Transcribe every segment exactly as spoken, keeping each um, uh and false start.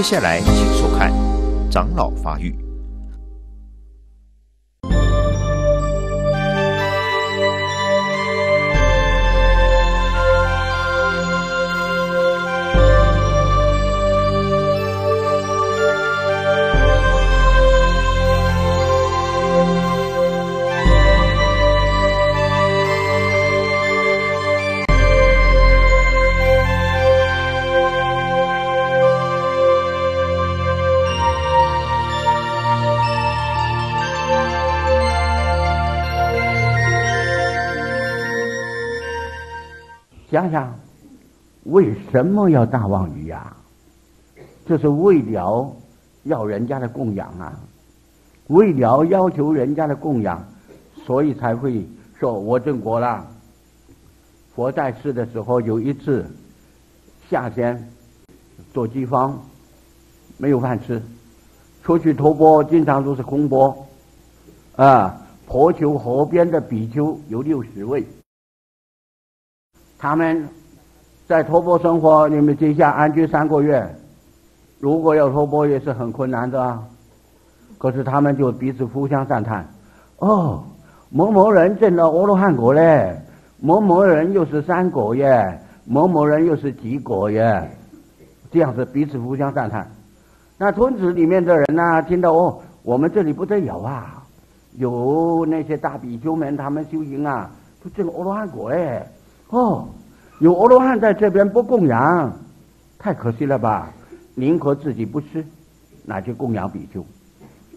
接下来，请收看《长老发育》。想想，为什么要大望鱼呀、啊？这是为了要人家的供养啊，为了要求人家的供养，所以才会说我证果了。佛在世的时候，有一次夏天做饥荒，没有饭吃，出去托钵经常都是空钵啊。婆求河边的比丘有六十位。他们在托钵生活，你们接下安居三个月，如果要托钵也是很困难的啊。可是他们就彼此互相赞叹：“哦，某某人证了阿罗汉果嘞，某某人又是三果耶，某某人又是几果耶。”这样子彼此互相赞叹。那村子里面的人呢、啊，听到哦，我们这里不得有啊，有那些大比丘们他们修行啊，都证阿罗汉果哎。哦，有阿罗汉在这边不供养，太可惜了吧？宁可自己不吃，拿去供养比丘。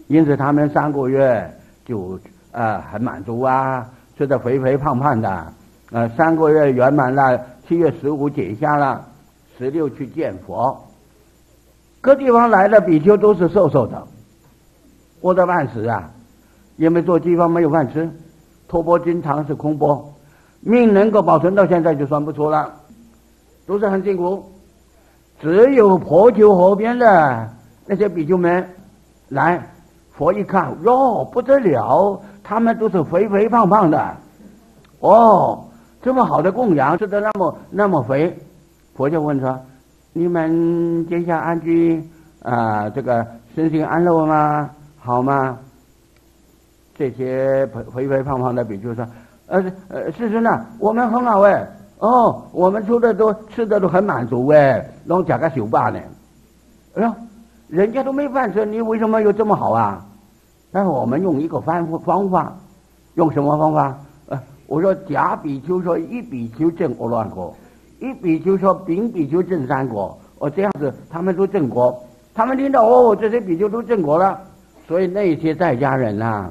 因此他们三个月就呃很满足啊，吃得肥肥胖胖的。呃，三个月圆满了，七月十五解下了，十六去见佛。各地方来的比丘都是瘦瘦的，饿得半死啊，因为做饥荒没有饭吃，托钵经常是空钵。命能够保存到现在就算不错了，都是很辛苦。只有婆求河边的那些比丘们来，佛一看哟不得了，他们都是肥肥胖胖的，哦，这么好的供养吃得那么那么肥，佛就问说：你们接下安居啊、呃，这个身心安乐吗？好吗？这些肥肥胖胖的比丘说。呃呃，事实呢，我们很好哎，哦，我们出的都吃的都很满足哎，弄假个酒吧呢，哎呦，人家都没饭吃，你为什么又这么好啊？但是我们用一个方方法，用什么方法？呃，我说甲比丘说一比丘证阿罗汉果，一比丘说丙比丘证三果，哦这样子他们都证果，他们听到哦这些比丘都证果了，所以那些在家人啊，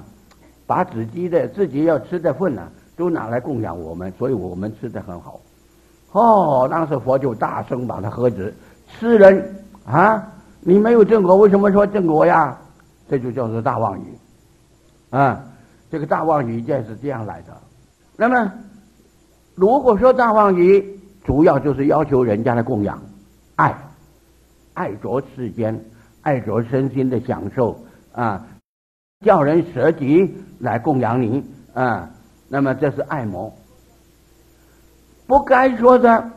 把自己的自己要吃的份啊。都拿来供养我们，所以我们吃得很好。哦，当时佛就大声把他喝止：“吃人啊，你没有正果，为什么说正果呀？”这就叫做大妄语啊。这个大妄语就是这样来的。那么，如果说大妄语，主要就是要求人家的供养、爱、爱着世间、爱着身心的享受啊，叫人舍己来供养您啊。那么这是爱魔，不该说的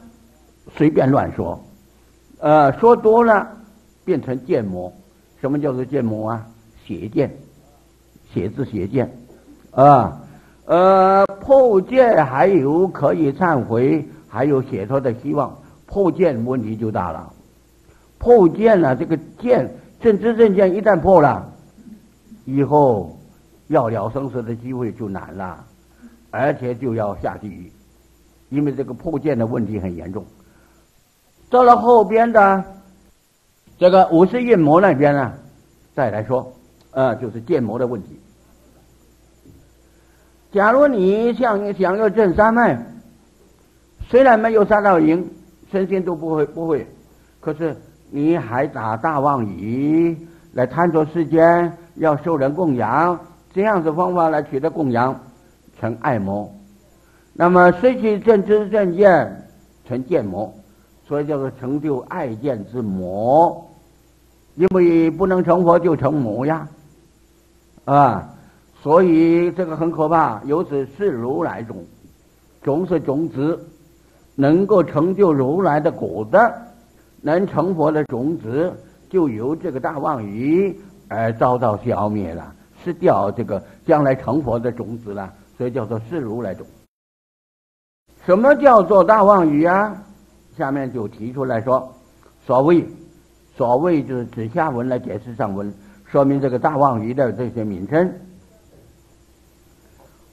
随便乱说，呃，说多了变成见魔。什么叫做见魔啊？邪见，邪字邪见，啊，呃，破戒还有可以忏悔，还有解脱的希望。破戒问题就大了，破戒呢、啊，这个戒正知正见一旦破了，以后要了生死的机会就难了。而且就要下地狱，因为这个破戒的问题很严重。到了后边的这个五十印魔那边呢，再来说，呃，就是见魔的问题。假如你想想要证三昧，虽然没有三道营，身心都不会不会，可是你还打大妄语来贪着世间，要受人供养，这样子方法来取得供养。成爱魔，那么失去正知正见，成见魔，所以叫做成就爱见之魔。因为不能成佛就成魔呀，啊，所以这个很可怕。由此是如来种，种是种子，能够成就如来的果的，能成佛的种子，就由这个大妄语而遭到消灭了，失掉这个将来成佛的种子了，所以叫做是如来种。什么叫做大妄语啊？下面就提出来说，所谓所谓就是指下文来解释上文，说明这个大妄语的这些名称。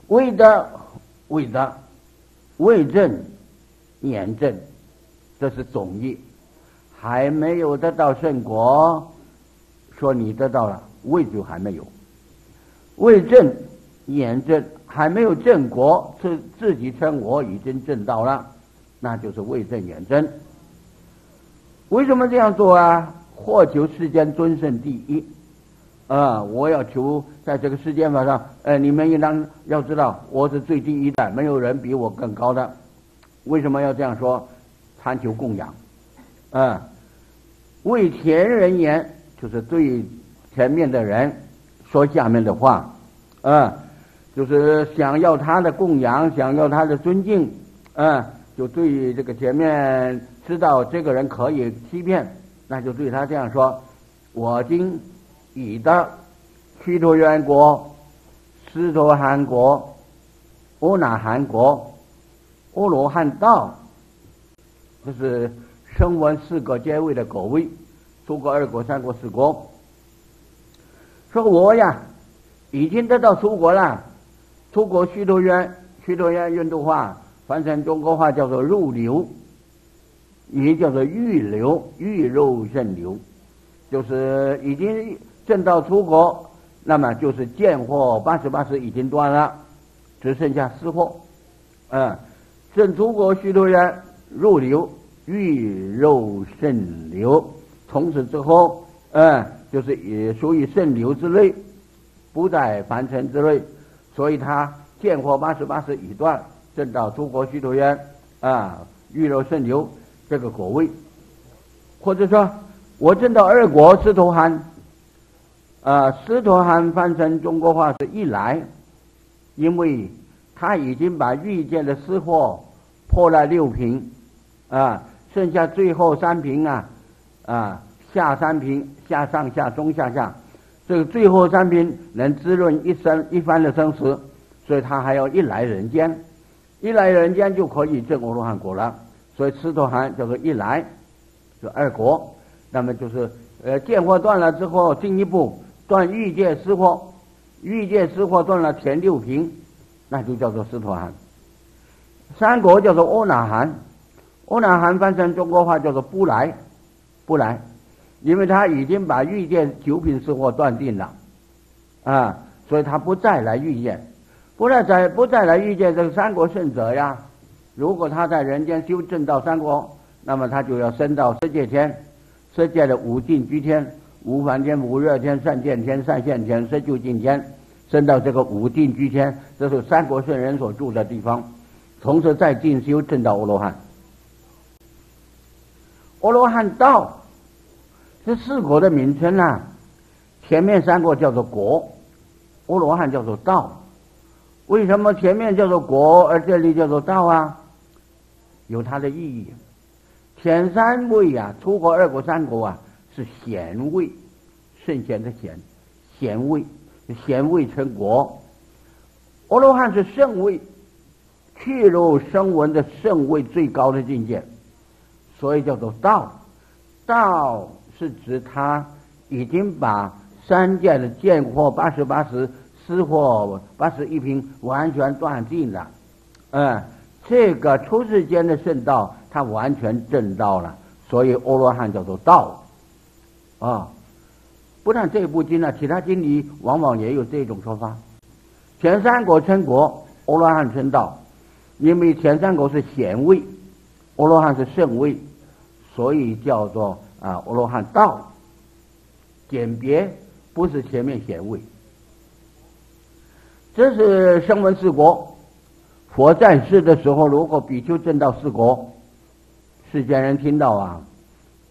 为的为的为证言证，这是总义。还没有得到圣果，说你得到了，位就还没有；未证言证，还没有证果，自自己称我已经证到了，那就是未证言证。为什么这样做啊？或求世间尊胜第一啊、呃！我要求在这个世间法上，呃，你们应当要知道，我是最第一的，没有人比我更高的。为什么要这样说？贪求供养，啊、呃。为前人言，就是对前面的人说下面的话，啊、呃，就是想要他的供养，想要他的尊敬，啊、呃，就对这个前面知道这个人可以欺骗，那就对他这样说：我今已得须陀洹国、斯陀含国、阿那含国、阿罗汉道，这是声闻四个阶位的果位，初果、二果、三果、四果。说我呀，已经得到初果了。初果须陀洹，须陀洹印度话翻成中国话叫做入流，也叫做欲流，欲肉甚流，就是已经证到初果，那么就是见惑八十八识已经断了，只剩下思惑。嗯，证初果须陀洹入流。欲肉甚流，从此之后，嗯，就是也属于甚流之类，不在凡尘之类，所以他见惑八十八识已断，证到诸国须陀洹啊，欲肉甚流这个果位，或者说我证到二果斯陀含，啊、呃，斯陀含翻成中国话是一来，因为他已经把欲界的思惑破了六品，啊。剩下最后三品啊，啊下三品，下上下中下下，这个最后三品能滋润一生一番的生死，所以他还要一来人间，一来人间就可以证阿罗汉果了。所以斯陀含叫做一来，就二果。那么就是呃见惑断了之后，进一步断欲界思惑，欲界思惑断了前六品，那就叫做斯陀含。三果叫做阿那含。阿那含翻成中国话叫做不来，不来，因为他已经把欲界九品思惑断定了，啊，所以他不再来欲界，不再再不再来欲界这个三国圣者呀。如果他在人间修正到三国，那么他就要升到色界天，色界的无尽居天、无烦天、无热天、善见天、善现天、色究竟天，升到这个无尽居天，这是三国圣人所住的地方，从此再进修正到阿罗汉。阿罗汉道是四果的名称啊，前面三个叫做果，阿罗汉叫做道。为什么前面叫做果，而这里叫做道啊？有它的意义。前三位啊，初果、二果、三果啊，是贤位，圣贤的贤，贤位，贤位成果。阿罗汉是圣位，去入声闻的圣位最高的境界。所以叫做道，道是指他已经把三界的见惑八十八识、思惑八十一品完全断尽了，嗯，这个出世间的圣道，他完全证到了，所以阿罗汉叫做道，啊、哦，不但这部经呢、啊，其他经里往往也有这种说法。前三果称果，阿罗汉称道，因为前三果是贤位，阿罗汉是圣位。所以叫做啊，阿罗汉道，简别不是前面显位。这是声闻四果。佛在世的时候，如果比丘证到四果，世间人听到啊，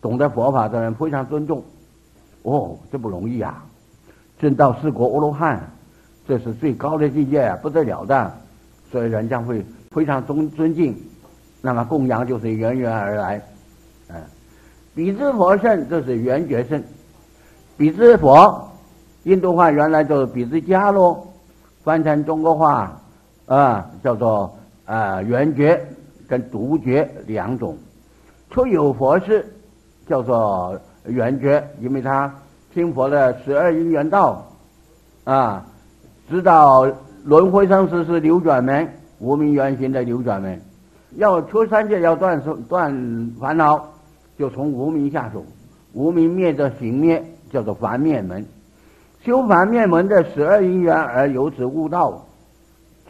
懂得佛法的人非常尊重。哦，这不容易啊！证到四果阿罗汉，这是最高的境界，不得了的，所以人家会非常尊尊敬。那么供养就是源源而来。嗯，比之佛圣，这是圆觉圣，比支佛，印度话原来就是比支家喽，翻成中国话啊叫做啊圆觉跟独觉两种。初有佛事叫做圆觉，因为他听佛的十二因缘道啊，知道轮回生死是流转门，无明圆行的流转门。要出三界，要断断烦恼，就从无明下手。无明灭则行灭，叫做烦灭门。修烦灭门的十二因缘而由此悟道，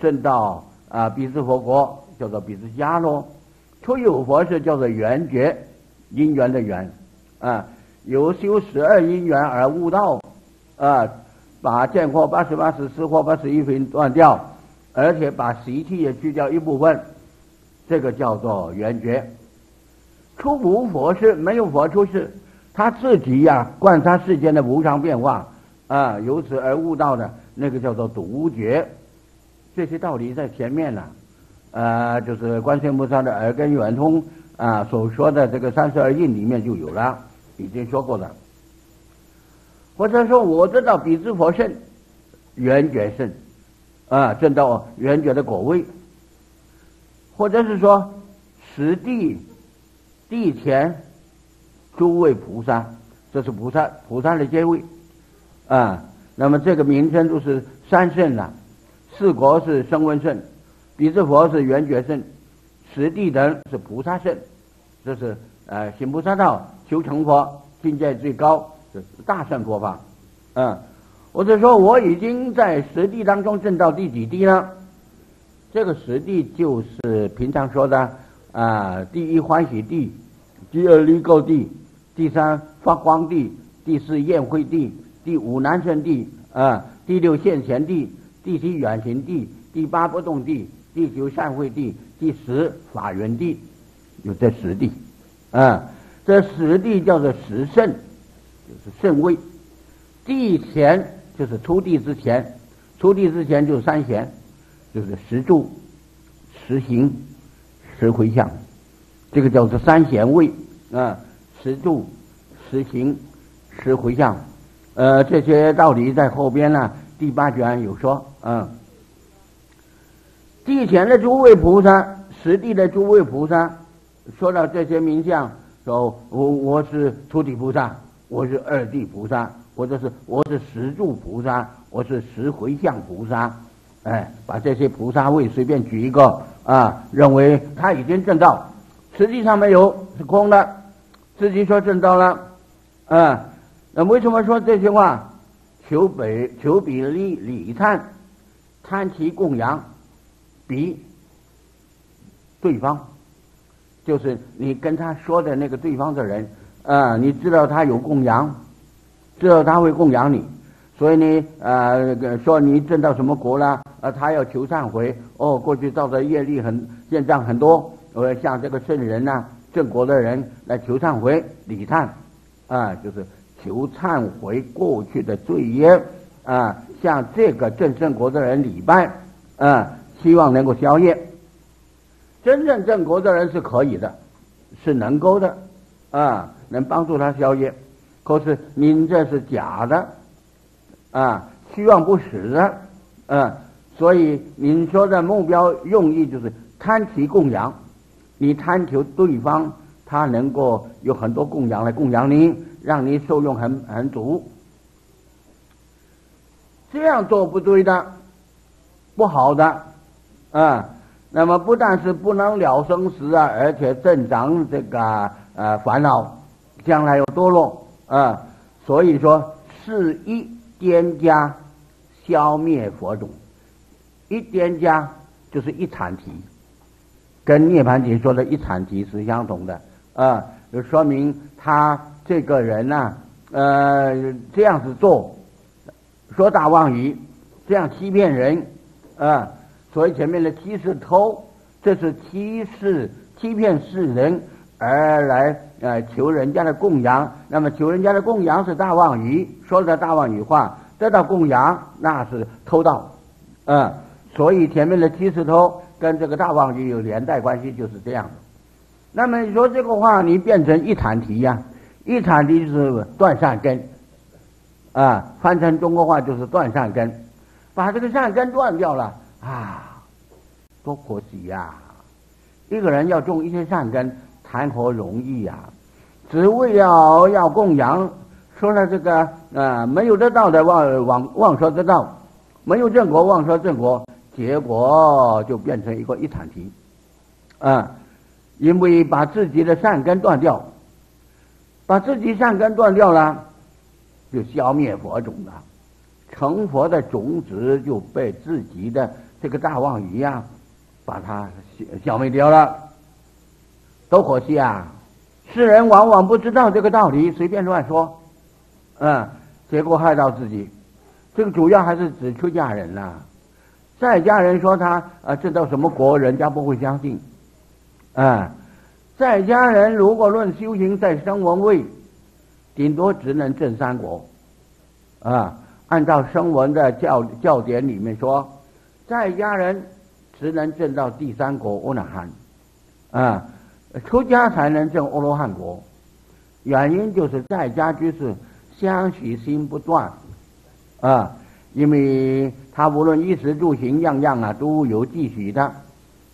证到啊比支佛国，叫做比支迦罗。初有佛事叫做缘觉，因缘的缘啊，由修十二因缘而悟道啊，把见惑八十八识、思惑八十一品断掉，而且把习气也去掉一部分。这个叫做圆觉。出无佛事，没有佛出世，他自己呀、啊、观察世间的无常变化啊，由此而悟道的，那个叫做独觉。这些道理在前面呢、啊，呃，就是观世音菩萨的耳根圆通啊所说的这个三十二应里面就有了，已经说过了。或者说我知道比支佛圣，圆觉圣，啊，证到圆觉的果位。或者是说，十地、地前诸位菩萨，这是菩萨菩萨的阶位，啊，那么这个名称就是三圣了、啊。四国是声闻圣，比支佛是圆觉圣，十地等是菩萨圣，这是呃行菩萨道、求成佛、境界最高，这是大乘佛法。嗯，或者说我已经在十地当中证到第几地呢？这个十地就是平常说的啊、呃，第一欢喜地，第二离垢地，第三发光地，第四宴会地，第五南胜地啊、呃，第六现前地，第七远行地，第八不动地，第九善慧地，第十法缘地，有这十地啊、呃，这十地叫做十圣，就是圣位。地前就是出地之前，出地之前就是三贤。就是十住、十行、十回向，这个叫做三贤位啊、呃。十住、十行、十回向，呃，这些道理在后边呢，第八卷有说啊、嗯。地前的诸位菩萨，十地的诸位菩萨，说到这些名相，说我我是初地菩萨，我是二地菩萨，或者是我是十住菩萨，我是十回向菩萨。哎，把这些菩萨位随便举一个啊，认为他已经证道，实际上没有，是空的，自己说证道了，啊，那为什么说这些话？求北求比利礼忏，参其供养，比对方，就是你跟他说的那个对方的人，啊，你知道他有供养，知道他会供养你。所以呢，呃，说你证到什么国了？呃，他要求忏悔。哦，过去造的业力很业障很多，我要向这个圣人呐、啊、正国的人来求忏悔、礼忏，啊、呃，就是求忏悔过去的罪业，啊、呃，向这个正圣国的人礼拜，啊、呃，希望能够消业。真正正国的人是可以的，是能够的，啊、呃，能帮助他消业。可是您这是假的。啊，希望不实啊，啊，所以您说的目标用意就是贪其供养，你贪求对方他能够有很多供养来供养你，让你受用很很足。这样做不对的，不好的，啊，那么不但是不能了生死啊，而且增长这个呃烦恼，将来有堕落啊，所以说是一。颠加消灭佛种，一颠加就是一禅提，跟涅槃提说的一禅提是相同的啊、呃，说明他这个人呢、啊，呃，这样子做，说大妄语，这样欺骗人啊、呃，所以前面的欺是偷，这是欺是欺骗世人而来。呃，求人家的供养，那么求人家的供养是大妄语，说的大妄语话，得到供养那是偷盗，嗯，所以前面的七十偷跟这个大妄语有连带关系，就是这样的。那么你说这个话，你变成一禅提呀、啊，一禅提就是断善根，啊，翻成中国话就是断善根，把这个善根断掉了啊，多可惜呀！一个人要种一些善根，谈何容易呀、啊？只为要要供养，说了这个呃没有得到的妄妄妄说得到，没有正果妄说正果，结果就变成一个一场题啊！因为把自己的善根断掉，把自己善根断掉了。就消灭佛种了，成佛的种子就被自己的这个大妄语啊，把它消灭掉了，多可惜啊！世人往往不知道这个道理，随便乱说，嗯，结果害到自己。这个主要还是指出家人啦、啊，在家人说他啊，这叫什么国，人家不会相信，嗯，在家人如果论修行，在声闻位。顶多只能证三果，啊，按照声闻的教教典里面说，在家人只能证到第三果阿那含，啊，出家才能证阿罗汉果。原因就是在家居士相续心不断，啊，因为他无论衣食住行样样啊都有继续的，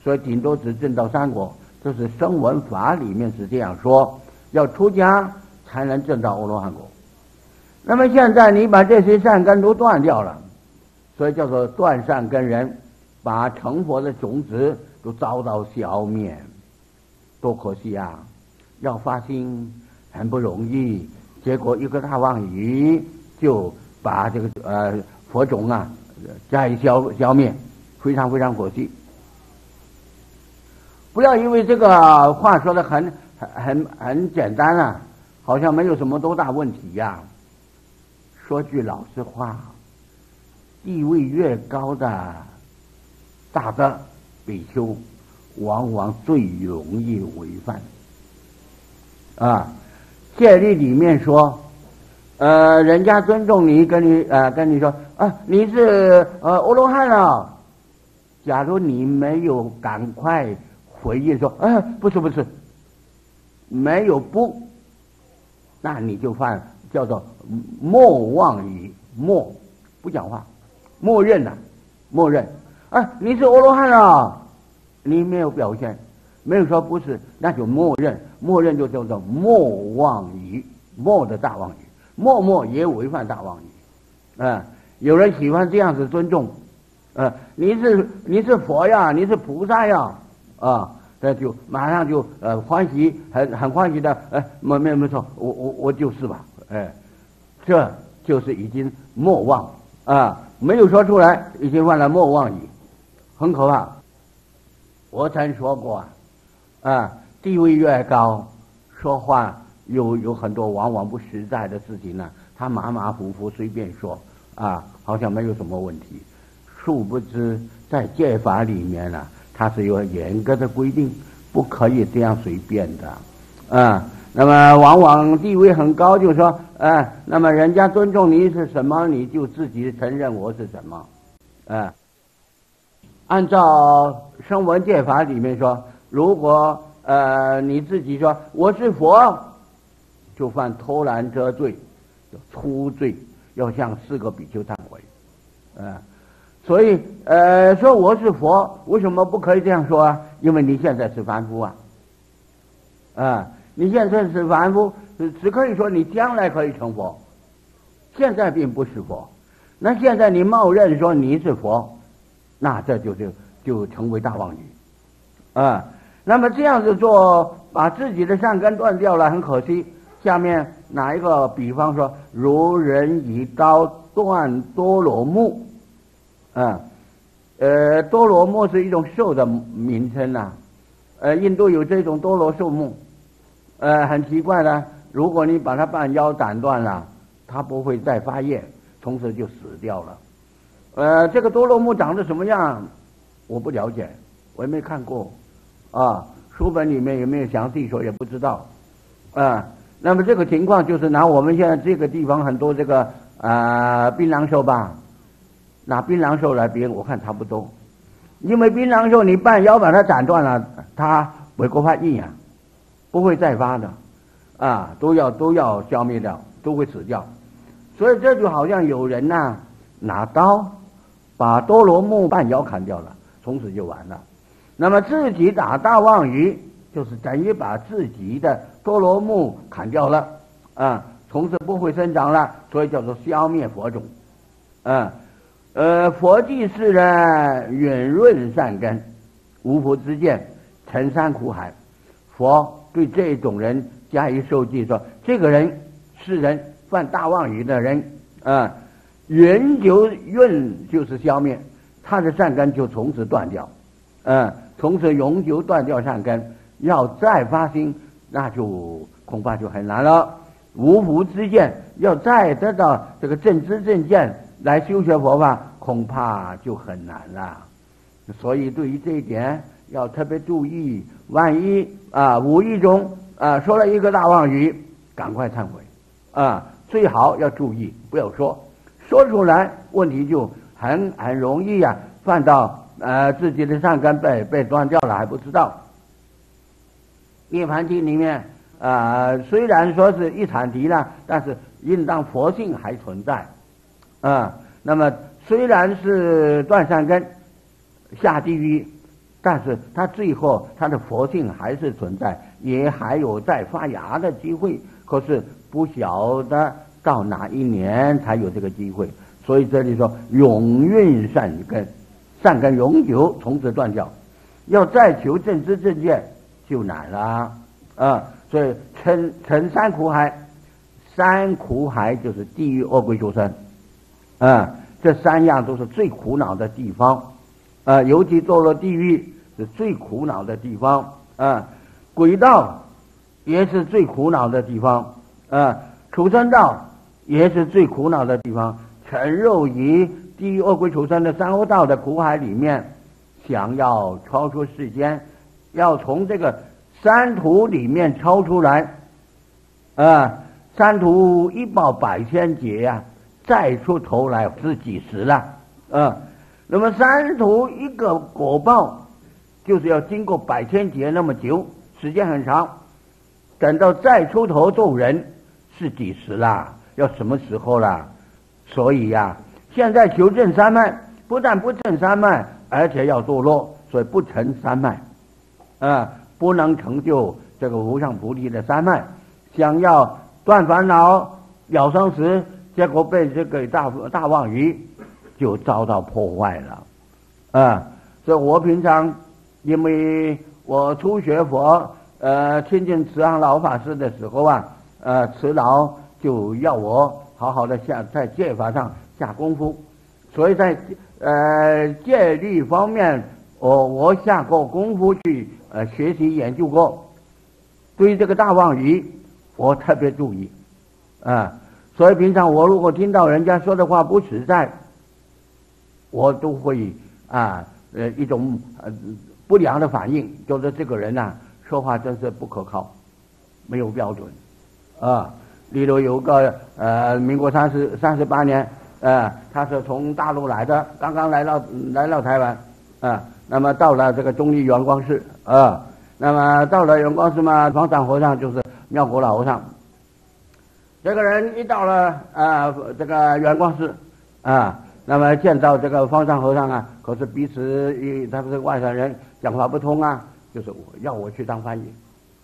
所以顶多只证到三果。这是声闻法里面是这样说，要出家。才能证到阿罗汉果。那么现在你把这些善根都断掉了，所以叫做断善根人，把成佛的种子都遭到消灭，多可惜啊！要发心很不容易，结果一个大妄语就把这个呃佛种啊加以消消灭，非常非常可惜。不要因为这个话说的很很很很简单啊。好像没有什么多大问题呀、啊。说句老实话，地位越高的大德比丘，往往最容易违犯。啊，戒律里面说，呃，人家尊重你，跟你呃跟你说啊，你是呃阿罗汉了。假如你没有赶快回应说，啊，不是不是，没有不。那你就犯叫做莫妄语，默不讲话，默认呐、啊，默认。啊，你是阿罗汉啊，你没有表现，没有说不是，那就默认，默认就叫做莫妄语，默的大妄语，默默也违反大妄语。啊，有人喜欢这样子尊重，啊，你是你是佛呀，你是菩萨呀，啊。那就马上就呃欢喜，很很欢喜的，哎、呃，没没没错，我我我就是吧，哎、呃，这就是已经莫忘啊，没有说出来，已经犯了莫忘语，很可怕。我曾说过啊，啊，地位越高，说话有有很多往往不实在的事情呢、啊，他马马虎虎随便说啊，好像没有什么问题，殊不知在戒法里面呢、啊。它是有严格的规定，不可以这样随便的，啊、嗯，那么往往地位很高，就说，啊、嗯，那么人家尊重你是什么，你就自己承认我是什么，啊、嗯，按照声闻戒法里面说，如果呃你自己说我是佛，就犯偷懒遮罪，叫粗罪，要向四个比丘忏悔，啊、嗯。所以，呃，说我是佛，为什么不可以这样说啊？因为你现在是凡夫啊，啊，你现在是凡夫，只可以说你将来可以成佛，现在并不是佛。那现在你冒认说你是佛，那这就就就成为大妄语，啊。那么这样子做，把自己的善根断掉了，很可惜。下面哪一个比方说，如人以刀断多罗木。嗯，呃，多罗木是一种兽的名称呐、啊，呃，印度有这种多罗兽木，呃，很奇怪呢。如果你把它半腰斩断了，它不会再发叶，从此就死掉了。呃，这个多罗木长得什么样，我不了解，我也没看过，啊，书本里面有没有详细说也不知道，啊，那么这个情况就是拿我们现在这个地方很多这个啊槟榔兽吧。拿槟榔兽来比，我看差不多，因为槟榔兽你半腰把它斩断了，它回国发硬啊，不会再发的，啊，都要都要消灭掉，都会死掉。所以这就好像有人呐、啊、拿刀把多罗木半腰砍掉了，从此就完了。那么自己打大妄语，就是等于把自己的多罗木砍掉了啊，从此不会生长了，所以叫做消灭佛种。啊，呃，佛济世呢，允润善根，无福之见，沉山苦海。佛对这种人加以授记，说这个人是人，犯大妄语的人啊，云就运就是消灭他的善根，就从此断掉，嗯，从此永久断掉善根，要再发心那就恐怕就很难了。无福之见，要再得到这个正知正见来修学佛法，恐怕就很难了。所以对于这一点要特别注意，万一啊、呃、无意中啊、呃、说了一个大妄语，赶快忏悔啊、呃，最好要注意不要说。说出来问题就很很容易呀、啊，犯到呃自己的善根被被断掉了还不知道。涅槃经里面呃虽然说是一禅题了，但是应当佛性还存在啊、呃。那么虽然是断善根下地狱，但是他最后他的佛性还是存在，也还有再发芽的机会。可是不晓得到哪一年才有这个机会，所以这里说永运善根，善根永久从此断掉，要再求正知正见就难了啊、呃！所以沉沉山苦海，山苦海就是地狱恶鬼畜生，啊、呃，这三样都是最苦恼的地方，啊、呃，尤其堕落地狱是最苦恼的地方，啊、呃，鬼道也是最苦恼的地方，啊、呃，畜生道也是最苦恼的地方。沉入于地狱恶鬼畜生的三恶道的苦海里面，想要超出世间，要从这个三途里面超出来，啊、呃，三途一报百千劫呀、啊，再出头来是几时了？啊、呃，那么三途一个果报，就是要经过百千劫那么久，时间很长，等到再出头做人是几时啦？要什么时候啦？所以呀、啊，现在求证三脉，不但不证三脉，而且要堕落，所以不成三脉，啊、呃，不能成就这个无上菩提的三脉。想要断烦恼、了生死，结果被这个大大妄语就遭到破坏了，啊、呃，所以我平常因为我初学佛，呃，亲近慈航老法师的时候啊，呃，慈老就要我好好的下在戒法上下功夫，所以在呃戒律方面，我我下过功夫去呃学习研究过。对于这个大妄语，我特别注意啊、呃。所以平常我如果听到人家说的话不实在，我都会啊呃一种呃不良的反应，就是这个人呐、啊、说话真是不可靠，没有标准啊。呃例如有个呃，民国三十三十八年，呃，他是从大陆来的，刚刚来到来到台湾，啊、呃，那么到了这个中立元光寺，啊、呃，那么到了元光寺嘛，方丈和尚就是妙国老和尚。这个人一到了呃这个元光寺，啊、呃，那么见到这个方丈和尚啊，可是彼此一他们是外省人，讲话不通啊，就是我要我去当翻译，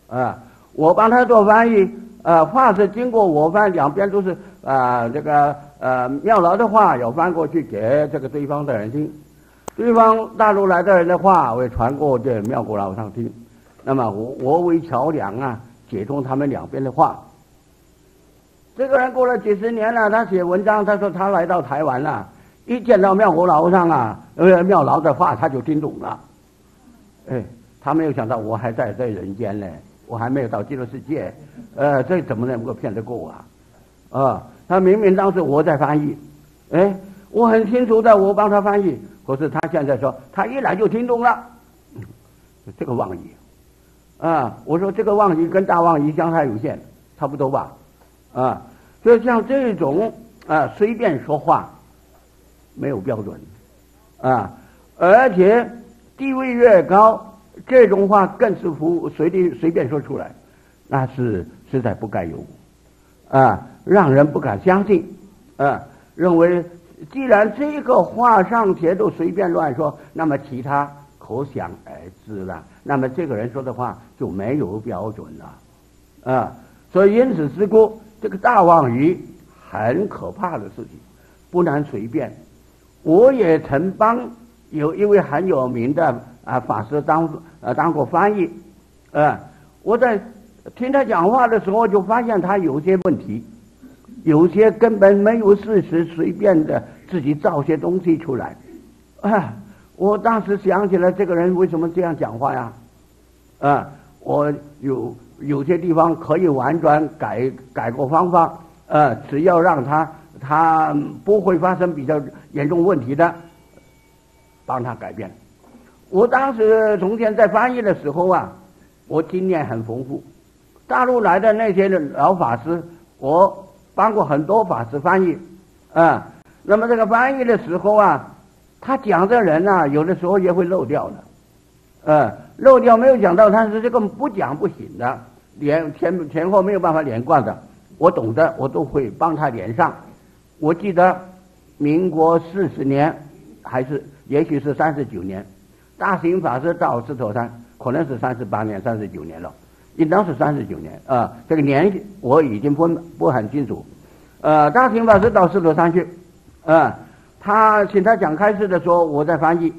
啊、呃，我帮他做翻译。呃，话是经过我翻，两边都是啊、呃，这个呃妙老的话有翻过去给这个对方的人听，对方大陆来的人的话我也传过这妙国老上听，那么我我为桥梁啊，解通他们两边的话。这个人过了几十年了，他写文章，他说他来到台湾了，一见到妙国老上啊，呃妙老的话他就听懂了，哎，他没有想到我还在在人间呢。我还没有到极乐世界，呃，这怎么能够骗得过我啊？啊、呃，他明明当时我在翻译，哎，我很清楚的，我帮他翻译。可是他现在说，他一来就听懂了，这个妄语，啊、呃，我说这个妄语跟大妄语相差有限，差不多吧，啊、呃，所以像这种啊、呃、随便说话，没有标准，啊、呃，而且地位越高。这种话更是胡随地随便说出来，那是实在不该有，啊，让人不敢相信，嗯，认为既然这个话上节奏随便乱说，那么其他可想而知了。那么这个人说的话就没有标准了，啊、嗯，所以因此之故，这个大妄语很可怕的事情，不能随便。我也曾帮有一位很有名的啊法师当呃当过翻译，啊、嗯，我在听他讲话的时候就发现他有些问题。有些根本没有事实，随便的自己造些东西出来，啊！我当时想起来，这个人为什么这样讲话呀？啊，我有有些地方可以婉转改改过方法，啊，只要让他他不会发生比较严重问题的，帮他改变。我当时从前在翻译的时候啊，我经验很丰富，大陆来的那些老法师，我。帮过很多法师翻译，啊、嗯，那么这个翻译的时候啊，他讲的人啊，有的时候也会漏掉的，嗯，漏掉没有讲到，但是这个不讲不行的，连前前后没有办法连贯的，我懂得我都会帮他连上。我记得民国四十年还是也许是三十九年，大行法师到狮头山，可能是三十八年、三十九年了。应当是三十九年啊、呃，这个年我已经分不很清楚。呃，大行法师到狮头山去，呃，他请他讲开示的时候，我在翻译，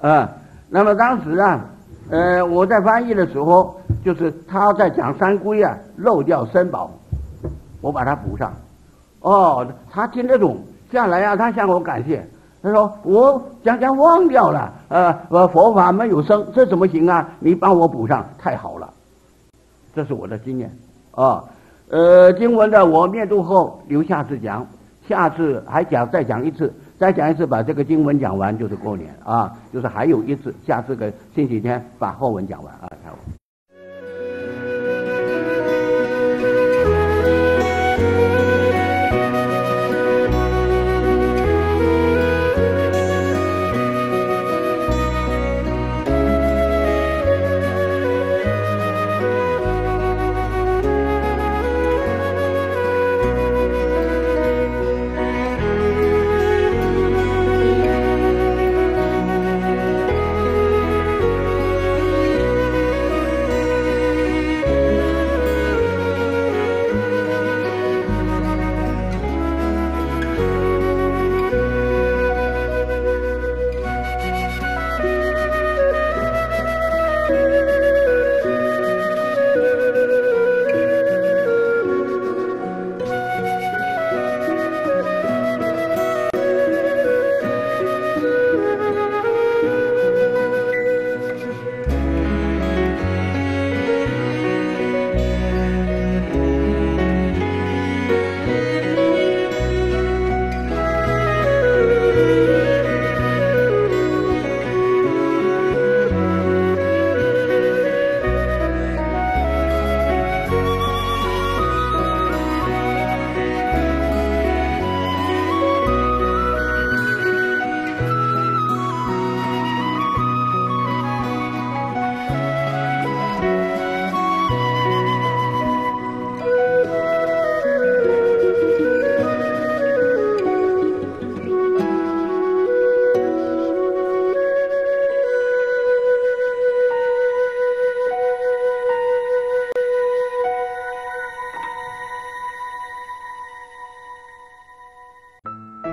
呃，那么当时啊，呃，我在翻译的时候，就是他在讲三皈啊，漏掉三宝，我把它补上。哦，他听得懂，下来啊，他向我感谢，他说我讲讲忘掉了，呃，佛法没有生，这怎么行啊？你帮我补上，太好了。这是我的经验啊，呃，经文的我灭度后留下次讲，下次还讲再讲一次，再讲一次把这个经文讲完就是过年啊，就是还有一次，下次个星期天把后文讲完啊，下午。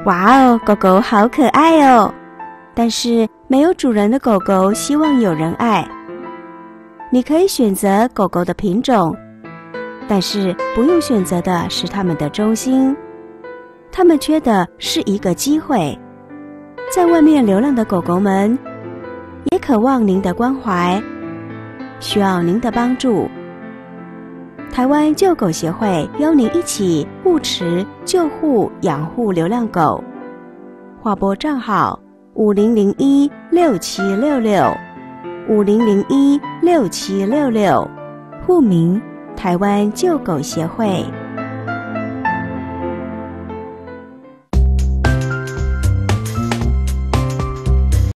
哇哦，狗狗好可爱哦！但是没有主人的狗狗希望有人爱。你可以选择狗狗的品种，但是不用选择的是它们的忠心。它们缺的是一个机会。在外面流浪的狗狗们，也渴望您的关怀，需要您的帮助。台湾救狗协会邀您一起护持、救护、养护流浪狗。划拨账号：五零零一六七六六，五零零一六七六六。户名：台湾救狗协会。